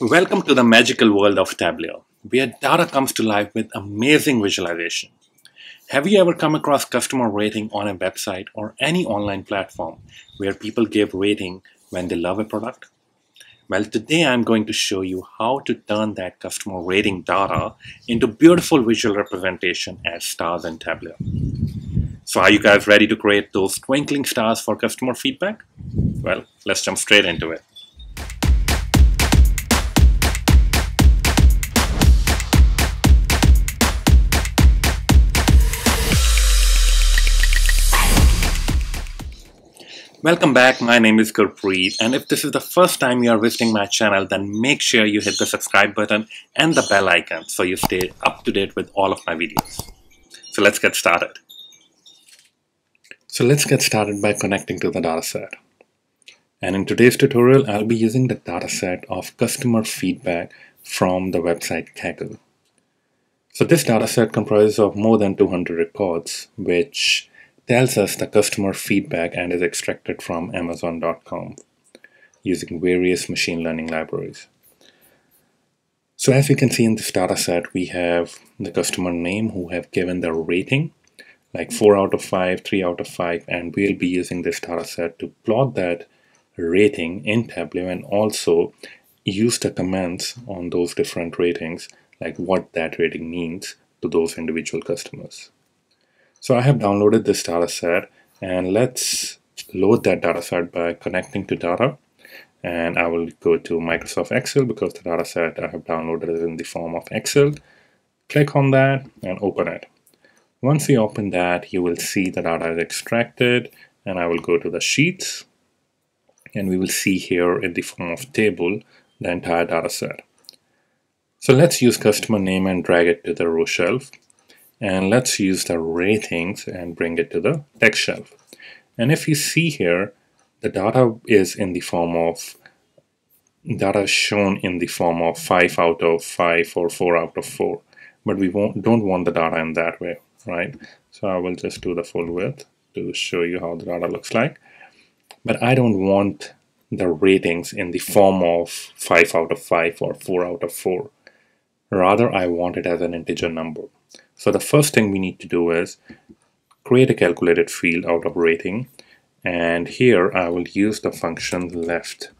Welcome to the magical world of Tableau, where data comes to life with amazing visualization. Have you ever come across customer rating on a website or any online platform where people give rating when they love a product? Well, today I'm going to show you how to turn that customer rating data into beautiful visual representation as stars in Tableau. So are you guys ready to create those twinkling stars for customer feedback? Well, let's jump straight into it. Welcome back, my name is Gurpreet, and if this is the first time you are visiting my channel, then make sure you hit the subscribe button and the bell icon so you stay up to date with all of my videos. So let's get started. By connecting to the dataset. And in today's tutorial, I'll be using the dataset of customer feedback from the website Kaggle. So this dataset comprises of more than 200 records, which tells us the customer feedback and is extracted from Amazon.com using various machine learning libraries. So as you can see in this data set, we have the customer name who have given the rating, like 4 out of 5, 3 out of 5, and we'll be using this data set to plot that rating in Tableau and also use the comments on those different ratings, like what that rating means to those individual customers. So I have downloaded this data set, and let's load that data set by connecting to data. And I will go to Microsoft Excel because the data set I have downloaded is in the form of Excel. Click on that and open it. Once you open that, you will see the data is extracted, and I will go to the sheets, and we will see here in the form of table the entire data set. So let's use customer name and drag it to the row shelf. And let's use the ratings and bring it to the text shelf. And if you see here, the data is in the form of data shown in the form of 5 out of 5 or 4 out of 4, but we don't want the data in that way, right? So I will just do the full width to show you how the data looks like. But I don't want the ratings in the form of 5 out of 5 or 4 out of 4. Rather, I want it as an integer number. So the first thing we need to do is create a calculated field out of rating, and here I will use the function left.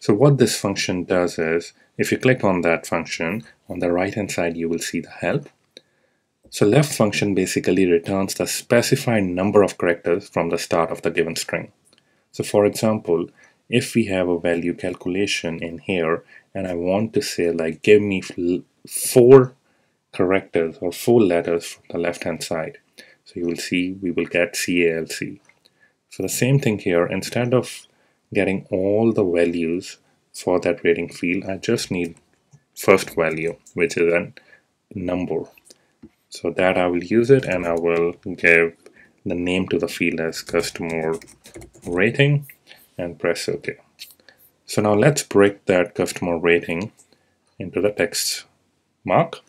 So what this function does is, if you click on that function, on the right hand side you will see the help. So left function basically returns the specified number of characters from the start of the given string. So for example, if we have a value calculation in here and I want to say, like, give me 4 characters or 4 letters from the left hand side, so you will see we will get CALC. So the same thing here, instead of getting all the values for that rating field, I just need first value, which is a number. So that I will use it, and I will give the name to the field as customer rating and press OK. So now let's break that customer rating into the text mark.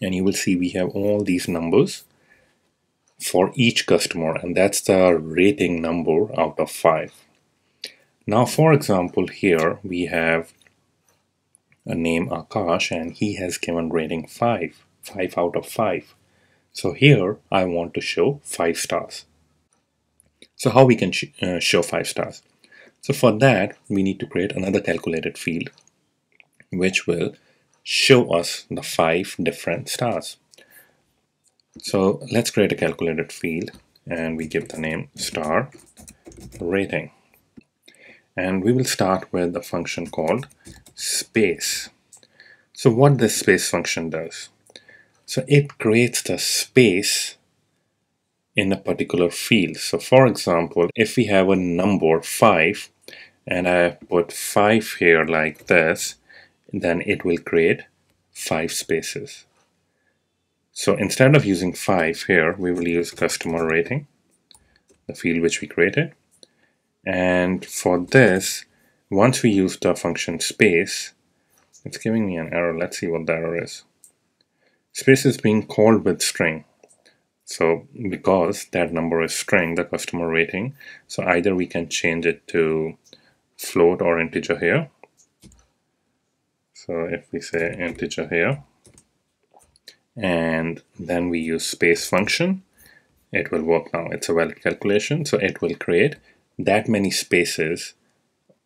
And you will see we have all these numbers for each customer, and that's the rating number out of 5. Now, for example, here we have a name Akash, and he has given rating 5, 5 out of 5. So here I want to show 5 stars. So how we can show 5 stars? So for that, we need to create another calculated field, which will show us the 5 different stars. So let's create a calculated field, and we give the name star rating. And we will start with a function called space. So what this space function does? So it creates the space in a particular field. So for example, if we have a number 5 and I put 5 here like this, then it will create 5 spaces. So instead of using 5 here, we will use customer rating, the field which we created. And for this, once we use the function space, it's giving me an error. Let's see what the error is. Space is being called with string. So because that number is string, the customer rating, so either we can change it to float or integer here. So if we say integer here, and then we use space function, it will work now. It's a valid calculation, so it will create that many spaces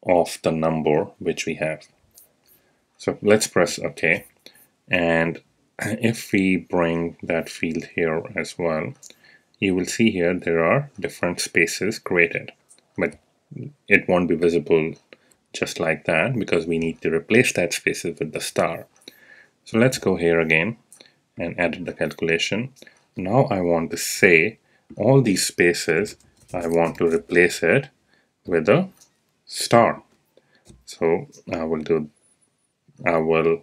of the number which we have. So let's press OK. And if we bring that field here as well, you will see here there are different spaces created, but it won't be visible just like that because we need to replace that spaces with the star. So let's go here again and edit the calculation. Now I want to say all these spaces, I want to replace it with a star. So I will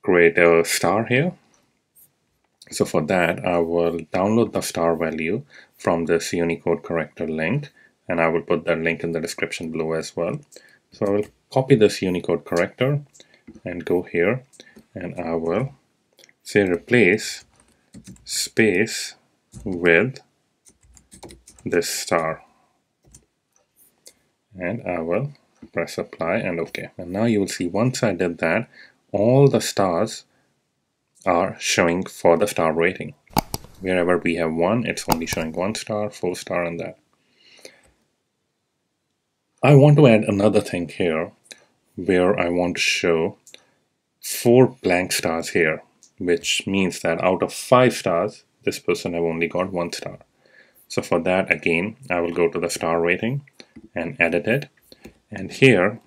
create a star here. So for that, I will download the star value from this Unicode corrector link, and I will put that link in the description below as well. So I will copy this Unicode corrector and go here, and I will say replace space with this star, and I will press apply and OK. And now you will see once I did that, all the stars are showing for the star rating. Wherever we have one, it's only showing 1 star, 4 star, and that. I want to add another thing here where I want to show 4 blank stars here, which means that out of 5 stars, this person have only got 1 star. So for that, again, I will go to the star rating and edit it. And here,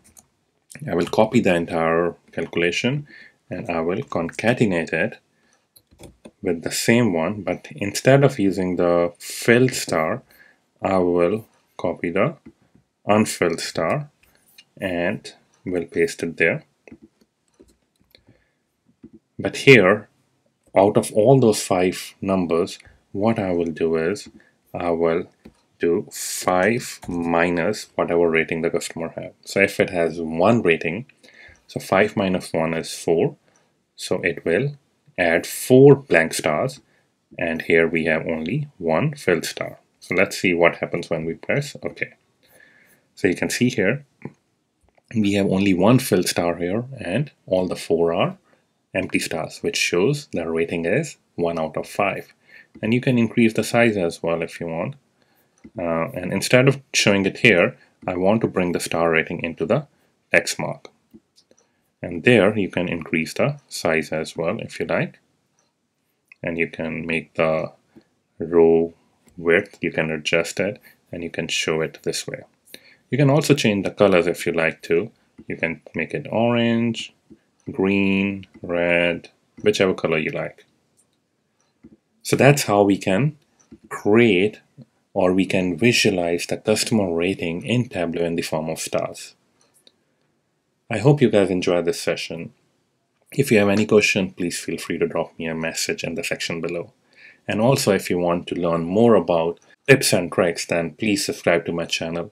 I will copy the entire calculation and I will concatenate it with the same one, but instead of using the filled star, I will copy the unfilled star and will paste it there. But here, out of all those 5 numbers, what I will do is I will do 5 minus whatever rating the customer has. So if it has 1 rating, so 5 minus 1 is 4. So it will add 4 blank stars. And here we have only 1 filled star. So let's see what happens when we press OK. So you can see here, we have only 1 filled star here, and all the 4 are empty stars, which shows the rating is 1 out of 5. And you can increase the size as well if you want. And instead of showing it here, I want to bring the star rating into the text mark. And there you can increase the size as well if you like. And you can make the row width, you can adjust it, and you can show it this way. You can also change the colors if you like to. You can make it orange, green, red, whichever color you like. So that's how we can create or we can visualize the customer rating in Tableau in the form of stars. I hope you guys enjoyed this session. If you have any question, please feel free to drop me a message in the section below. And also, if you want to learn more about tips and tricks, then please subscribe to my channel,